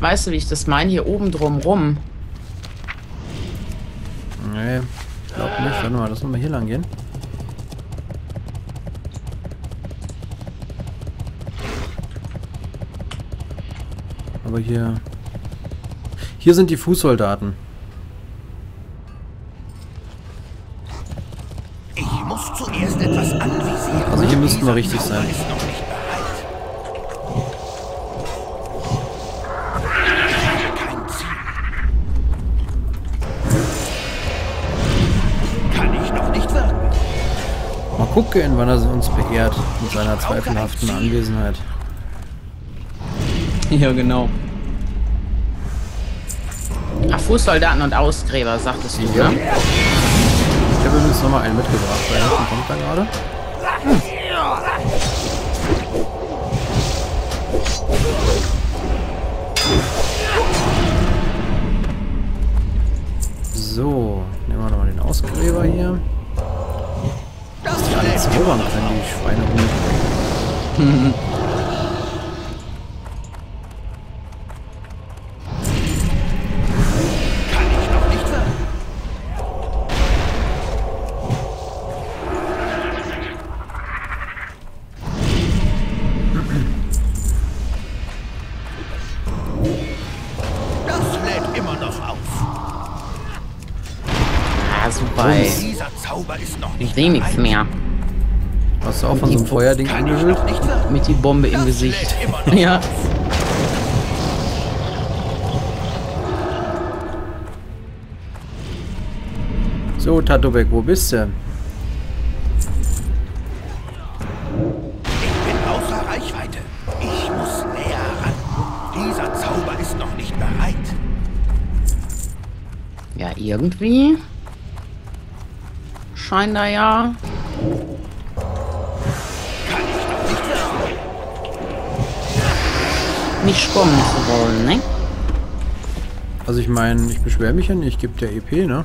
Weißt du, wie ich das meine? Hier oben drumrum. Nee, glaub nicht. Warte mal, lass uns mal hier lang gehen. Aber hier... Hier sind die Fußsoldaten. Ich muss zuerst etwas anvisieren. Also hier müssten wir richtig sein. Gucken, wann er uns beehrt mit seiner zweifelhaften Anwesenheit. Ja, genau. Ach, Fußsoldaten und Ausgräber, sagtest du, ja, ne? Ich habe übrigens nochmal einen mitgebracht. Wer kommt da gerade? Hm. So, nehmen wir nochmal den Ausgräber hier. Alles rüber können, die Schweinehunde. Kann ich noch nicht sagen. Das lädt immer noch auf. Ah, super. Dieser Zauber ist noch nicht. Ich sehe nichts mehr. Hast du auch von so einem Feuerding angehört? Mit die Bombe im Gesicht. Ja. So, Tatobek, wo bist du? Ich bin außer Reichweite. Ich muss näher ran. Dieser Zauber ist noch nicht bereit. Ja, irgendwie. Scheint da ja. Nicht kommen zu wollen, ne? Also ich meine, ich beschwere mich ja nicht, ich gebe dir EP, ne?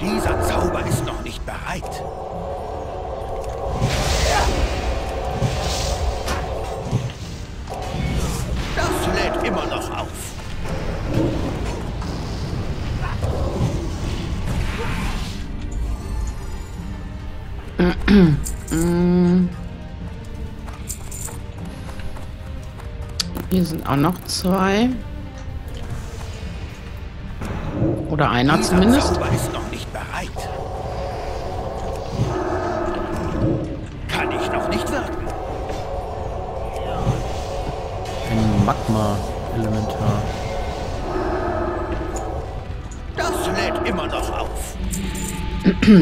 Dieser Zauber ist noch nicht bereit. Das lädt immer noch auf. Hier sind auch noch zwei. Oder einer dieser zumindest. Zauber ist noch nicht bereit. Kann ich noch nicht wirken. Ein Magma-Elementar. Das lädt immer noch auf.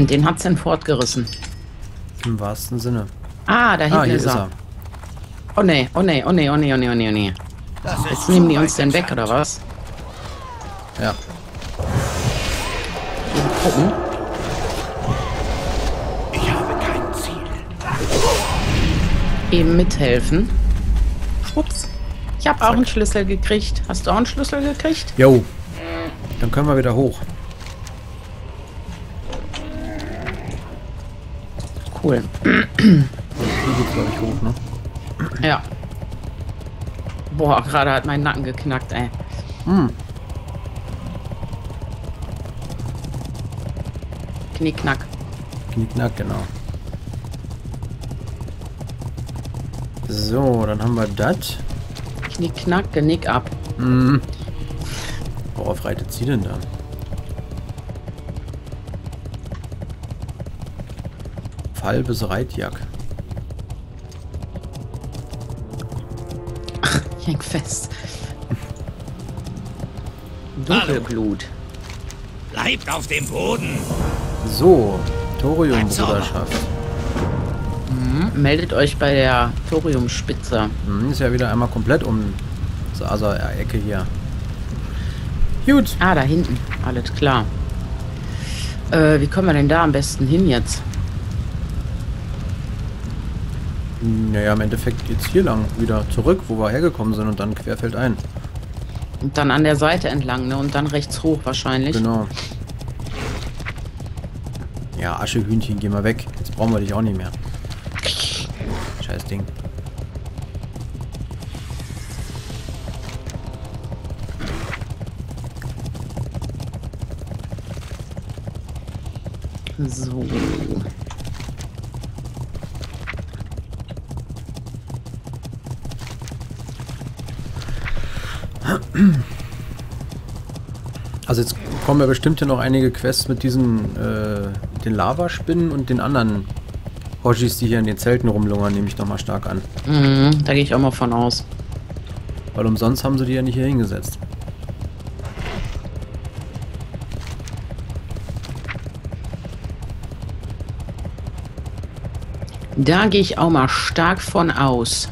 Den hat's denn fortgerissen. Im wahrsten Sinne. Ah, da hinten ist er. Oh ne, oh ne, oh ne, oh ne, oh ne, oh ne, oh ne. Jetzt nehmen die uns denn weg, oder was? Ja. Gucken. Ich habe kein Ziel. Eben mithelfen. Ups. Ich habe auch einen Schlüssel gekriegt. Hast du auch einen Schlüssel gekriegt? Jo. Dann können wir wieder hoch. Cool. Hier geht's, glaube ich, hoch, ne? Ja. Boah, gerade hat mein Nacken geknackt, ey. Hm. Knickknack. Knickknack, genau. So, dann haben wir das. Knickknack, Genick ab. Hm. Worauf reitet sie denn da? Fall bis Reitjack. Fest. Dunkelblut. Bleibt auf dem Boden. So, Thorium-Bruderschaft. Meldet euch bei der Thorium-Spitze. Ist ja wieder einmal komplett um die Ecke hier. Gut. Ah, da hinten. Alles klar. Wie kommen wir denn da am besten hin jetzt? Naja, im Endeffekt geht's hier lang wieder zurück, wo wir hergekommen sind und dann querfeld ein. Und dann an der Seite entlang, ne? Und dann rechts hoch wahrscheinlich. Genau. Ja, Aschehühnchen, geh mal weg. Jetzt brauchen wir dich auch nicht mehr. Scheiß Ding. So. Also jetzt kommen ja bestimmt hier noch einige Quests mit diesen, den Lavaspinnen und den anderen Hoshis, die hier in den Zelten rumlungern, nehme ich nochmal stark an. Mhm, da gehe ich auch mal von aus. Weil umsonst haben sie die ja nicht hier hingesetzt. Da gehe ich auch mal stark von aus.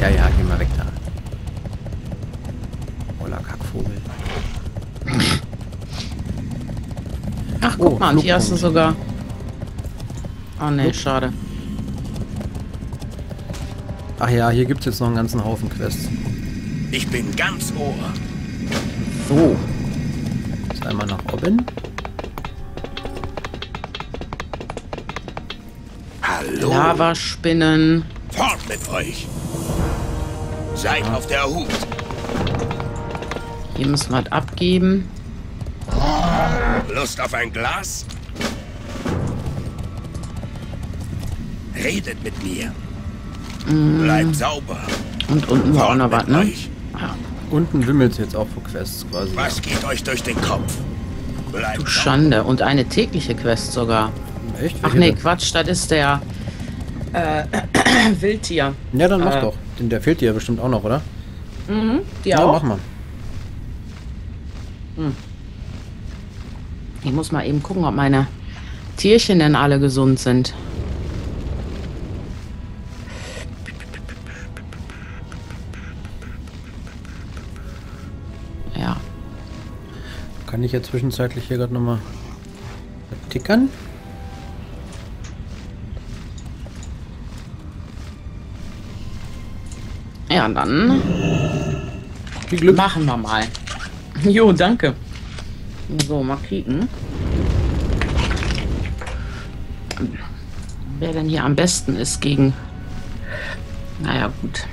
Ja, ja, geh mal weg da. Oller Kackvogel. Ach, guck mal, die ersten sogar. Oh ne, schade. Ach ja, hier gibt es jetzt noch einen ganzen Haufen Quests. Ich bin ganz ohr. So. Jetzt einmal nach oben. Hallo. Lavaspinnen. Fort mit euch. Seid auf der Hut. Hier müssen wir was abgeben. Lust auf ein Glas? Redet mit mir. Bleibt sauber. Und unten war auch noch was, ne? Ja. Unten wimmelt es jetzt auch für Quests quasi. Was geht euch durch den Kopf? Bleibt du Schande. Sauber. Und eine tägliche Quest sogar. Echt? Ach nee, Quatsch, das ist der Wildtier. Ja, dann mach doch. Der fehlt dir ja bestimmt auch noch, oder? Mhm, die ja, auch. Mach mal. Hm. Ich muss mal eben gucken, ob meine Tierchen denn alle gesund sind. Kann ich ja zwischenzeitlich hier gerade nochmal tickern. Ja, dann viel Glück. Machen wir mal. Jo, danke. So, mal kicken. Wer denn hier am besten ist gegen... Naja, gut.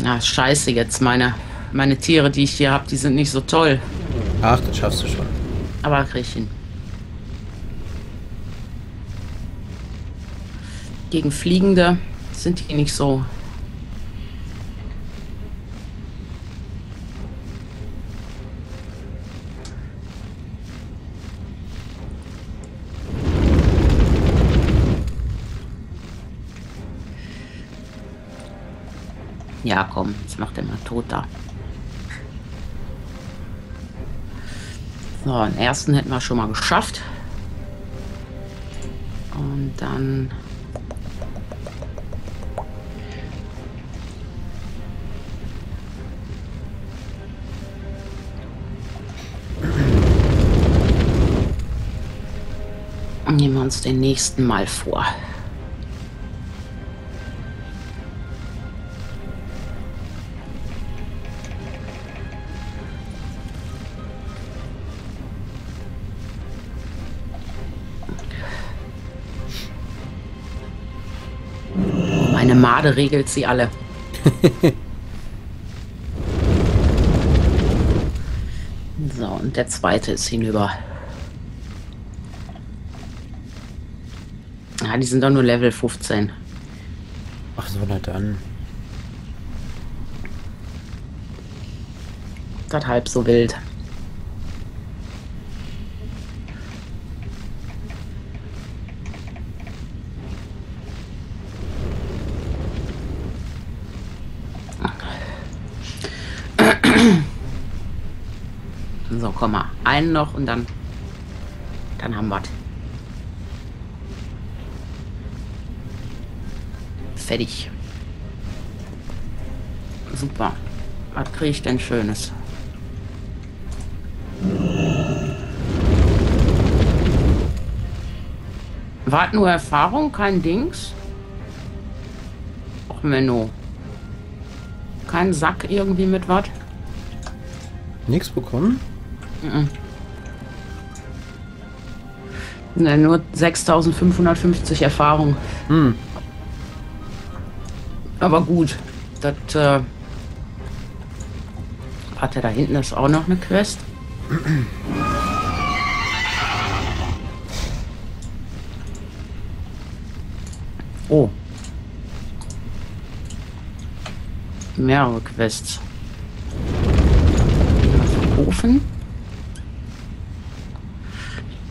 Na, scheiße jetzt. Meine Tiere, die ich hier habe, die sind nicht so toll. Ach, das schaffst du schon. Aber krieg ich hin. Gegen Fliegende sind die nicht so. Ja, komm, jetzt macht er mal tot da. So, den ersten hätten wir schon mal geschafft. Und dann... Nehmen wir uns den nächsten mal vor. Meine Made regelt sie alle. So, und der zweite ist hinüber. Ja, die sind doch nur Level 15. Ach so, na dann. Das halb so wild. So, komm mal. Einen noch und dann haben wir es. Fertig. Super. Was kriege ich denn Schönes? Wart nur Erfahrung, kein Dings. Och, Menno. Kein Sack irgendwie mit was? Nichts bekommen? Nein, nur 6550 Erfahrung. Hm. Aber gut, das Warte, da hinten ist auch noch eine Quest. Oh. Mehrere Quests. Ofen.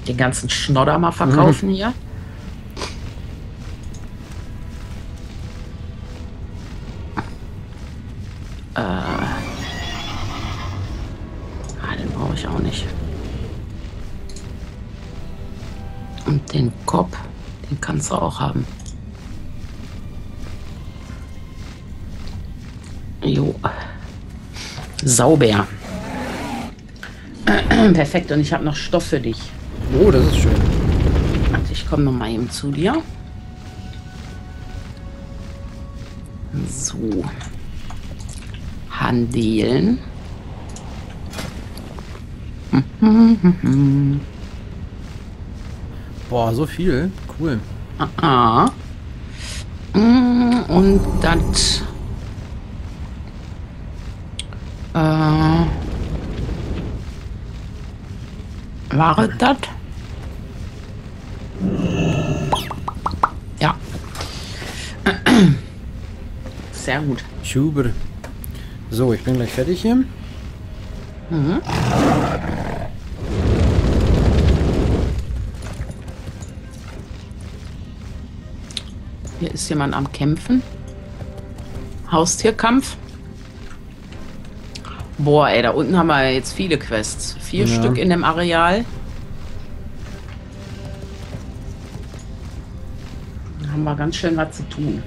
Den ganzen Schnodder mal verkaufen hier. Den brauche ich auch nicht. Und den Kopf, den kannst du auch haben. Jo. Sauber. Perfekt, und ich habe noch Stoff für dich. Oh, das ist schön. Also ich komme nochmal eben zu dir. So. Handeln. Boah, so viel. Cool. Ah. Und dann... War das? Ja. Sehr gut. Super. So, ich bin gleich fertig hier. Mhm. Hier ist jemand am Kämpfen. Haustierkampf. Boah, ey, da unten haben wir jetzt viele Quests. 4 ja. Stück in dem Areal. Da haben wir ganz schön was zu tun.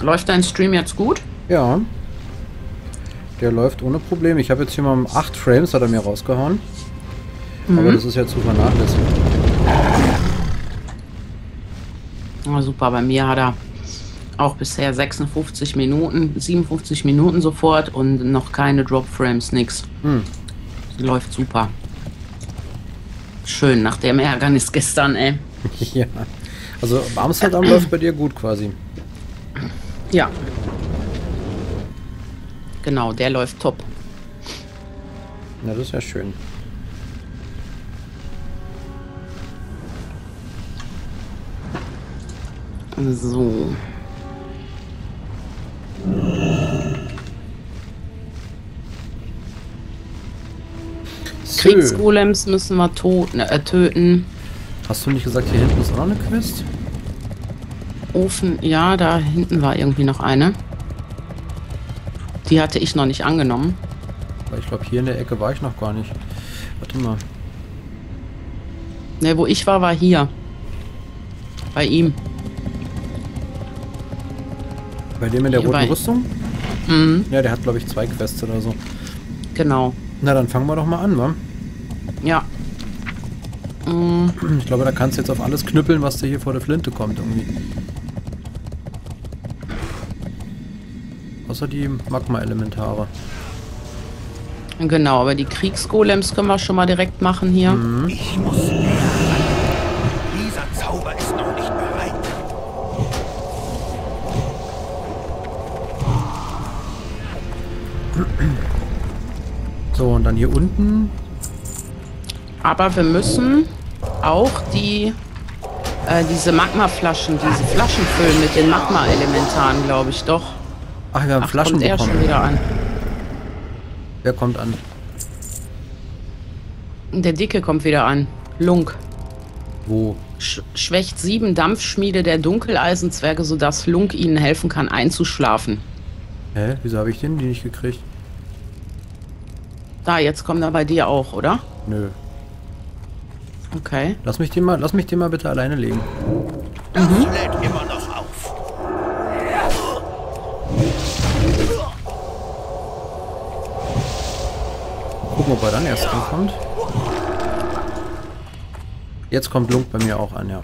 Läuft dein Stream jetzt gut? Ja. Der läuft ohne Probleme. Ich habe jetzt hier mal 8 Frames, hat er mir rausgehauen. Aber das ist ja zu vernachlässigen. Na super, bei mir hat er auch bisher 56 Minuten, 57 Minuten sofort und noch keine Drop-Frames, nix. Läuft super. Schön, nach dem Ärgernis gestern, ey. Ja, also Amsterdam läuft bei dir gut quasi. Ja. Genau, der läuft top. Na, das ist ja schön. So. Kriegsgolems müssen wir töten. Hast du nicht gesagt, hier hinten ist auch eine Quest? Ofen, ja, da hinten war irgendwie noch eine. Die hatte ich noch nicht angenommen. Ich glaube, hier in der Ecke war ich noch gar nicht. Warte mal. Ne, wo ich war, war hier. Bei ihm. Bei dem in der roten Rüstung? Mhm. Ja, der hat, glaube ich, 2 Quests oder so. Genau. Na, dann fangen wir doch mal an, wa? Ja. Mhm. Ich glaube, da kannst du jetzt auf alles knüppeln, was dir hier vor der Flinte kommt, irgendwie. Außer die Magma-Elementare. Genau, aber die Kriegsgolems können wir schon mal direkt machen hier. Mhm. Ich muss... Dieser Zauber ist noch nicht bereit. So, und dann hier unten. Aber wir müssen auch die diese Magmaflaschen, diese Flaschen füllen mit den Magma-Elementaren, glaube ich, doch. Ach, wir haben Flaschen bekommen. Kommt er schon wieder an. Wer kommt an? Der Dicke kommt wieder an. Lunk. Wo? Schwächt 7 Dampfschmiede der Dunkeleisenzwerge, sodass Lunk ihnen helfen kann, einzuschlafen. Hä? Wieso habe ich die nicht gekriegt? Da, jetzt kommt er bei dir auch, oder? Nö. Okay. Lass mich den mal bitte alleine legen. Das lädt immer noch auf. Gucken, ob er dann erst ankommt. Jetzt kommt Lunk bei mir auch an, ja.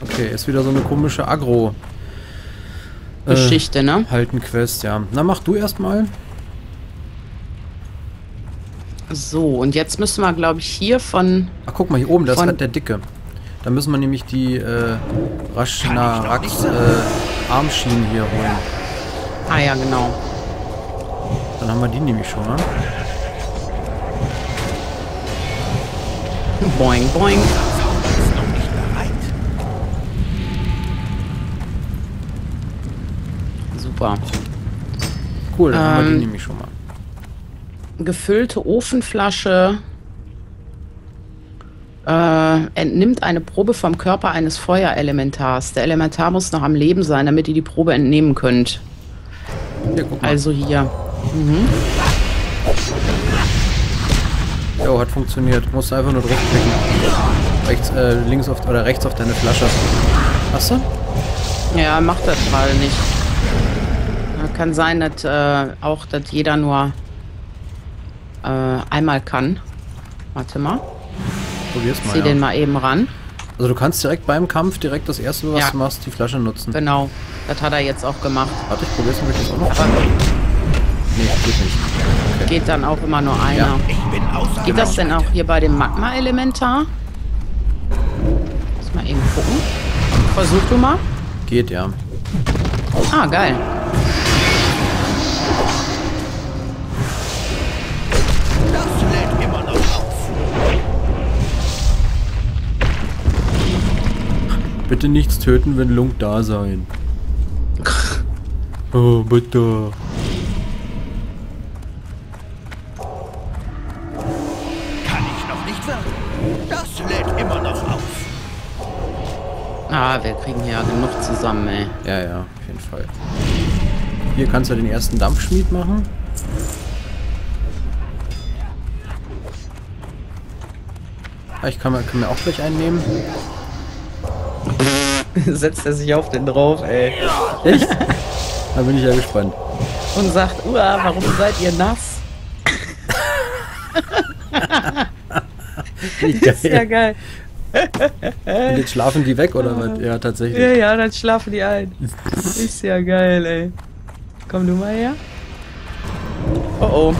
Okay, ist wieder so eine komische Agro Geschichte, ne? Halten Quest, ja. Na, mach du erstmal. So, und jetzt müssen wir, glaube ich, hier von... Ach, guck mal, hier oben, das hat der Dicke. Da müssen wir nämlich die Armschienen hier holen. Ah ja, genau. Dann haben wir die nämlich schon, ne? Boing, boing. Super. Cool, dann haben wir die nämlich schon mal. Gefüllte Ofenflasche entnimmt eine Probe vom Körper eines Feuerelementars. Der Elementar muss noch am Leben sein, damit ihr die Probe entnehmen könnt. Ja, guck mal. Also hier. Jo, hat funktioniert. Du musst einfach nur draufklicken. Rechts, links auf, oder rechts auf deine Flasche. Hast du? Ja, macht das mal nicht. Kann sein, dass auch, dass jeder nur einmal kann. Warte mal. Probier's mal. Zieh den mal eben ran. Also du kannst direkt beim Kampf direkt das erste, was du machst, die Flasche nutzen. Genau. Das hat er jetzt auch gemacht. Warte, ich probier's nämlich auch noch. Aber nee, geht nicht. Okay. Geht dann auch immer nur einer. Ja. Geht das denn auch hier bei dem Magma-Elementar? Lass mal eben gucken. Versuch du mal. Geht, ja. Ah, geil. Bitte nichts töten, wenn Lunk da sein. Oh, bitte. Kann ich noch nicht sagen. Das lädt immer noch auf. Ah, wir kriegen ja genug zusammen, ey. Ja, ja, auf jeden Fall. Hier kannst du den ersten Dampfschmied machen. Ah, ich kann mir auch gleich einen nehmen. Setzt er sich auf den drauf, ey. Echt? Da bin ich ja gespannt. Und sagt, uah, warum seid ihr nass? Ist ja geil. Und jetzt schlafen die weg, oder was? Ja, tatsächlich. Ja, ja, dann schlafen die ein. Ist ja geil, ey. Komm du mal her. Oh oh.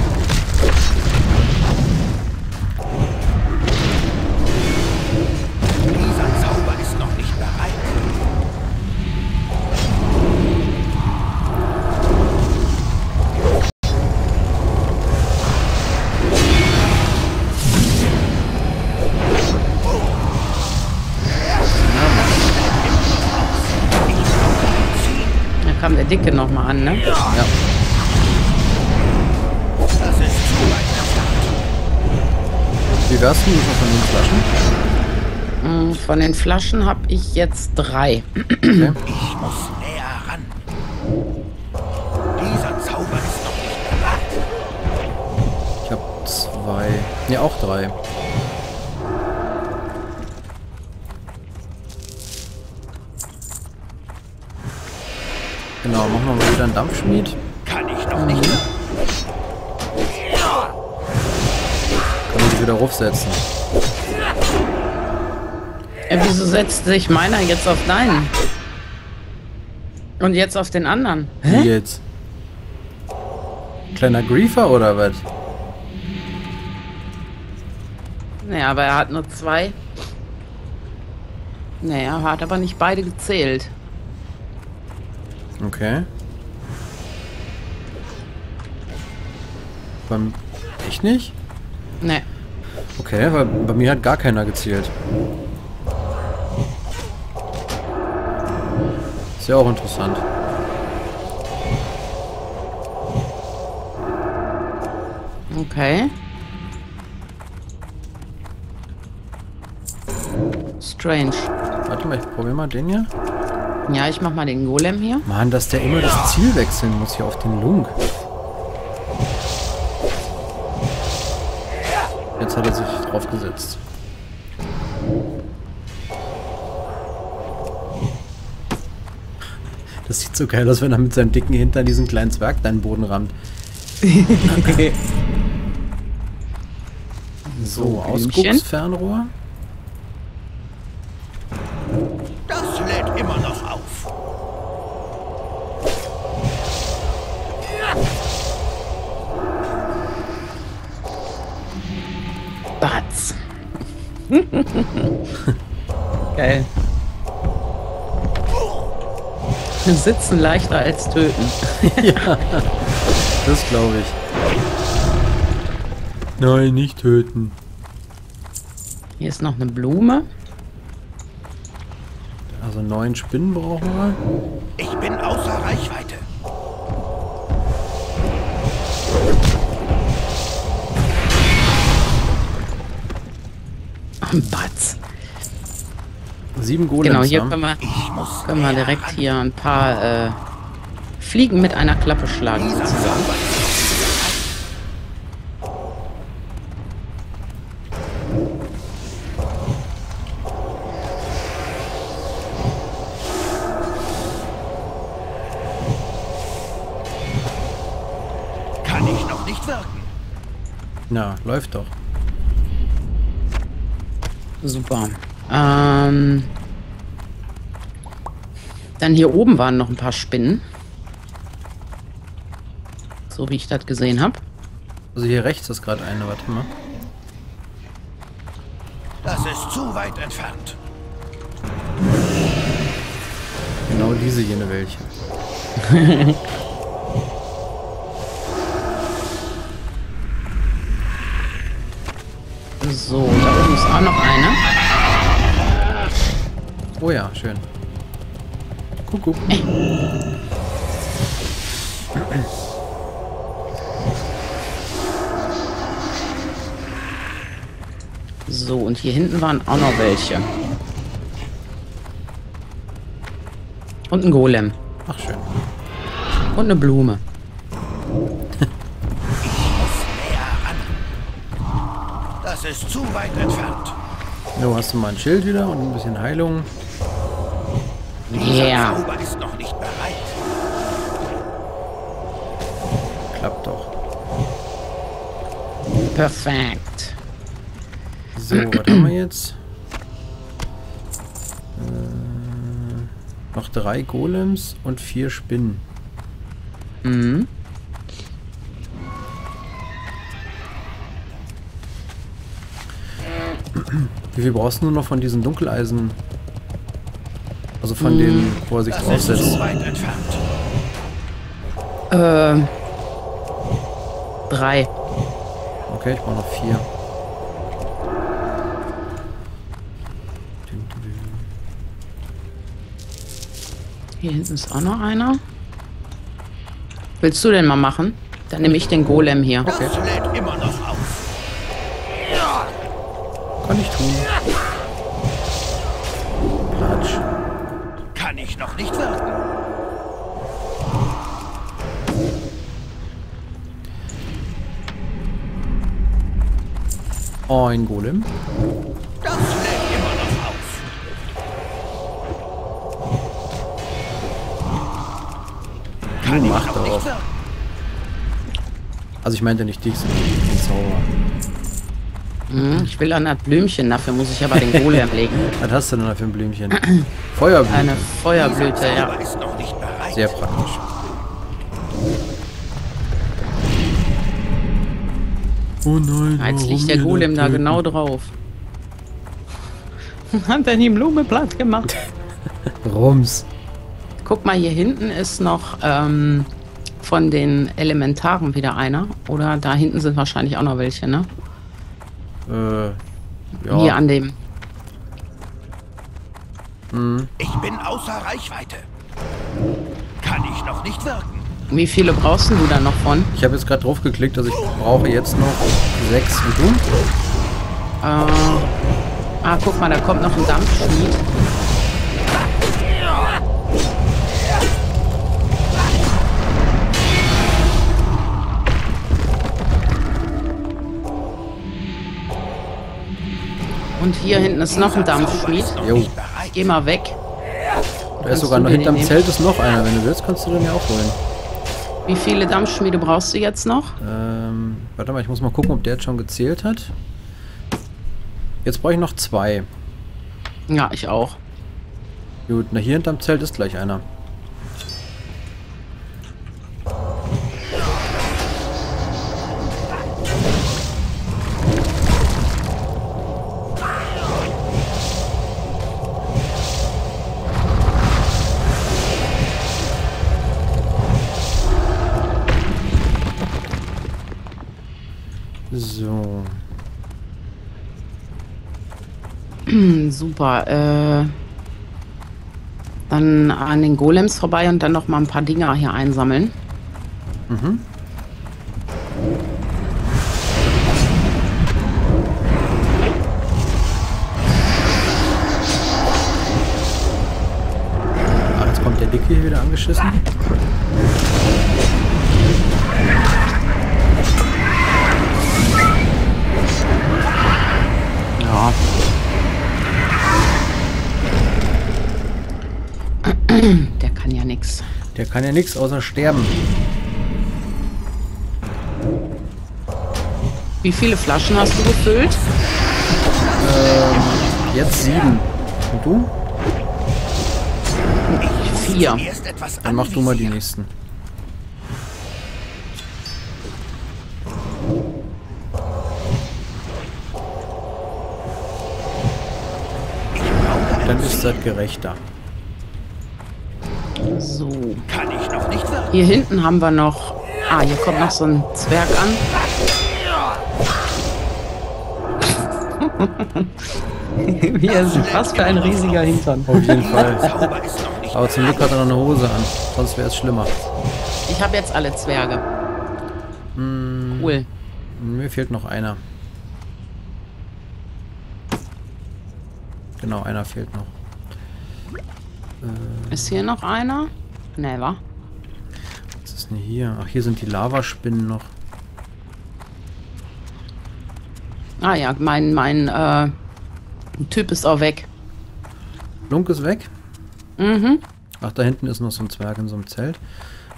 Dicke noch mal an, ne? Ja. Wie wär's denn von den Flaschen? Von den Flaschen habe ich jetzt 3. Okay. Ich muss näher ran. Dieser Zauber ist noch nicht bereit. Ich habe 2. Ja, auch 3. Genau, machen wir mal wieder einen Dampfschmied. Kann ich noch nicht. Kann man die wieder raufsetzen. Wieso setzt sich meiner jetzt auf deinen? Und jetzt auf den anderen? Hä? Wie jetzt? Kleiner Griefer oder was? Naja, aber er hat nur 2. Naja, er hat aber nicht beide gezählt. Okay. Beim... Ich nicht? Nee. Okay, weil bei mir hat gar keiner gezählt. Ist ja auch interessant. Okay. Strange. Warte mal, ich probiere mal den hier. Ja, ich mach mal den Golem hier. Mann, dass der immer das Ziel wechseln muss hier auf den Lunk. Jetzt hat er sich drauf gesetzt. Das sieht so geil aus, wenn er mit seinem dicken Hintern diesen kleinen Zwerg deinen Boden rammt. So, Ausgucksfernrohr. Geil. Sitzen leichter als töten. Ja, das glaube ich. Nein, nicht töten. Hier ist noch eine Blume. Also 9 Spinnen brauchen wir. Ich bin außer Reichweite. Batz. 7 Golems. Genau, hier können wir direkt hier ein paar Fliegen mit einer Klappe schlagen, sozusagen. Kann ich noch nicht wirken. Na, läuft doch. Super. Dann hier oben waren noch ein paar Spinnen. So wie ich das gesehen habe. Also hier rechts ist gerade eine, warte mal. Das ist zu weit entfernt. Genau diese jene welche. So, da oben ist auch noch eine. Oh ja, schön. Kuckuck. Hey. So, und hier hinten waren auch noch welche. Und ein Golem. Ach, schön. Und eine Blume. Das ist zu weit entfernt. Jo, hast du mal ein Schild wieder und ein bisschen Heilung. Ja. Zauber ist noch nicht bereit. Klappt doch. Perfekt. So, was haben wir jetzt? Noch 3 Golems und 4 Spinnen. Mhm. Wie viel brauchst du nur noch von diesen Dunkeleisen? Also von denen, wo er sich draufsetzt. So weit entfernt. 3. Okay, ich brauche noch 4. Hier hinten ist auch noch einer. Willst du denn mal machen? Dann nehme ich den Golem hier. Okay. Das lädt immer noch auf. Kann ich tun. Platsch. Kann ich noch nicht warten. Ein Golem. Das lädt immer noch auf. Kann ich noch nicht warten. Also ich meinte nicht dich, sondern den Zauber. Ich will an das Blümchen, dafür muss ich aber den Golem legen. Was hast du denn da für ein Blümchen? Feuerblüte. Eine Feuerblüte, ja. Ist noch nicht bereit. Sehr praktisch. Oh nein. Jetzt liegt der Golem da genau drauf. Hat er die Blume platt gemacht? Rums. Guck mal, hier hinten ist noch von den Elementaren wieder einer. Oder da hinten sind wahrscheinlich auch noch welche, ne? Ja. Hier an dem. Ich bin außer Reichweite. Kann ich noch nicht wirken. Wie viele brauchst du da noch von? Ich habe jetzt gerade drauf geklickt, also ich brauche jetzt noch 6 und du? Guck mal, da kommt noch ein Dampfschmied. Und hier hinten ist noch ein Dampfschmied. Jo. Geh mal weg. Da ist sogar noch hinterm Zelt ist noch einer. Wenn du willst, kannst du den ja auch holen. Wie viele Dampfschmiede brauchst du jetzt noch? Warte mal, ich muss mal gucken, ob der jetzt schon gezählt hat. Jetzt brauche ich noch 2. Ja, ich auch. Gut, na hier hinterm Zelt ist gleich einer. So. Super. Dann an den Golems vorbei und dann noch mal ein paar Dinger hier einsammeln. Mhm. Ah, jetzt kommt der Dicke hier wieder angeschissen. Ja. Der kann ja nichts. Der kann ja nichts außer sterben. Wie viele Flaschen hast du gefüllt? Jetzt 7. Und du? 4. Dann mach du mal die nächsten. Dann ist das gerechter. So. Kann ich noch nicht sagen. Hier hinten haben wir noch... Ah, hier kommt noch so ein Zwerg an. Was für ein riesiger Hintern. Auf jeden Fall. Aber zum Glück hat er noch eine Hose an. Sonst wäre es schlimmer. Ich habe jetzt alle Zwerge. Cool. Mir fehlt noch einer. Genau, einer fehlt noch. Ist hier noch einer? Ne, wa? Was ist denn hier? Ach, hier sind die Lavaspinnen noch. Ah ja, mein Typ ist auch weg. Lunk ist weg? Mhm. Ach, da hinten ist noch so ein Zwerg in so einem Zelt.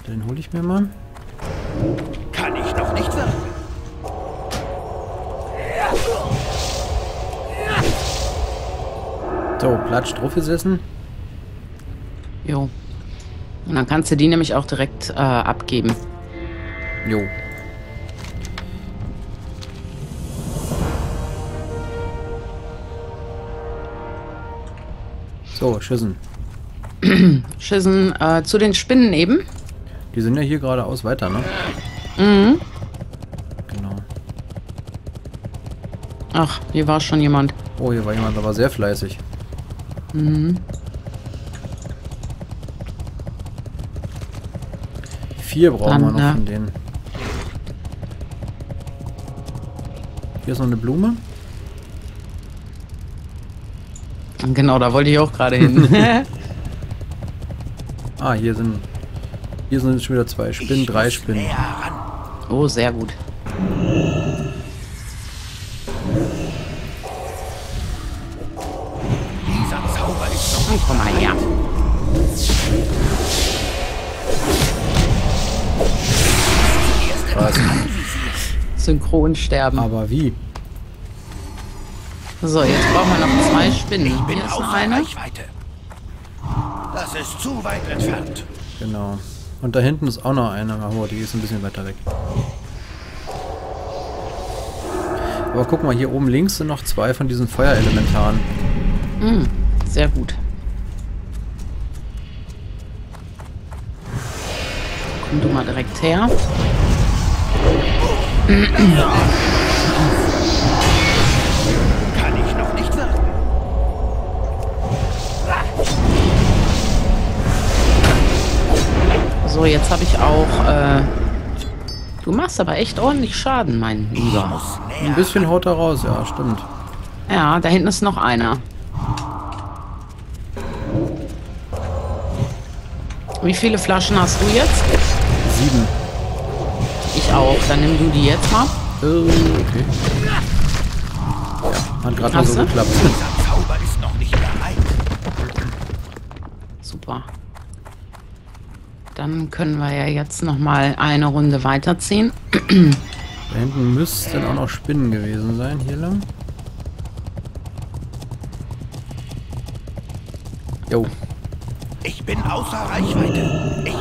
Den hole ich mir mal. Kann ich noch nicht sagen. So, platsch drauf gesessen. Jo. Und dann kannst du die nämlich auch direkt abgeben. Jo. So, Schüssen. Schüssen zu den Spinnen eben. Die sind ja hier geradeaus weiter, ne? Mhm. Genau. Ach, hier war schon jemand. Oh, hier war jemand, der war sehr fleißig. Mhm. 4 brauchen wir noch von denen. Hier ist noch eine Blume. Genau, da wollte ich auch gerade hin. Ah, hier sind schon wieder 2 Spinnen, 3 Spinnen. Oh, sehr gut. Dieser Zauber ist doch nicht. Komm mal her. Synchron sterben. Aber wie? So, jetzt brauchen wir noch 2 Spinnen. Ich bin auf Reichweite. Das ist zu weit entfernt. Genau. Und da hinten ist auch noch eine. Aber die ist ein bisschen weiter weg. Aber guck mal, hier oben links sind noch 2 von diesen Feuerelementaren. Mhm, sehr gut. Komm du mal direkt her. Kann ich noch nicht sagen. So, jetzt habe ich auch... du machst aber echt ordentlich Schaden, mein Lieber. Ein bisschen haut er raus, ja, stimmt. Ja, da hinten ist noch einer. Wie viele Flaschen hast du jetzt? 7. Ich auch. Dann nimm du die jetzt mal. Okay. Ja, hat gerade mal so geklappt. Der Zauber ist noch nicht bereit. Super. Dann können wir ja jetzt noch mal eine Runde weiterziehen. Da hinten müssten auch noch Spinnen gewesen sein, hier lang. Jo. Ich bin außer Reichweite. Ich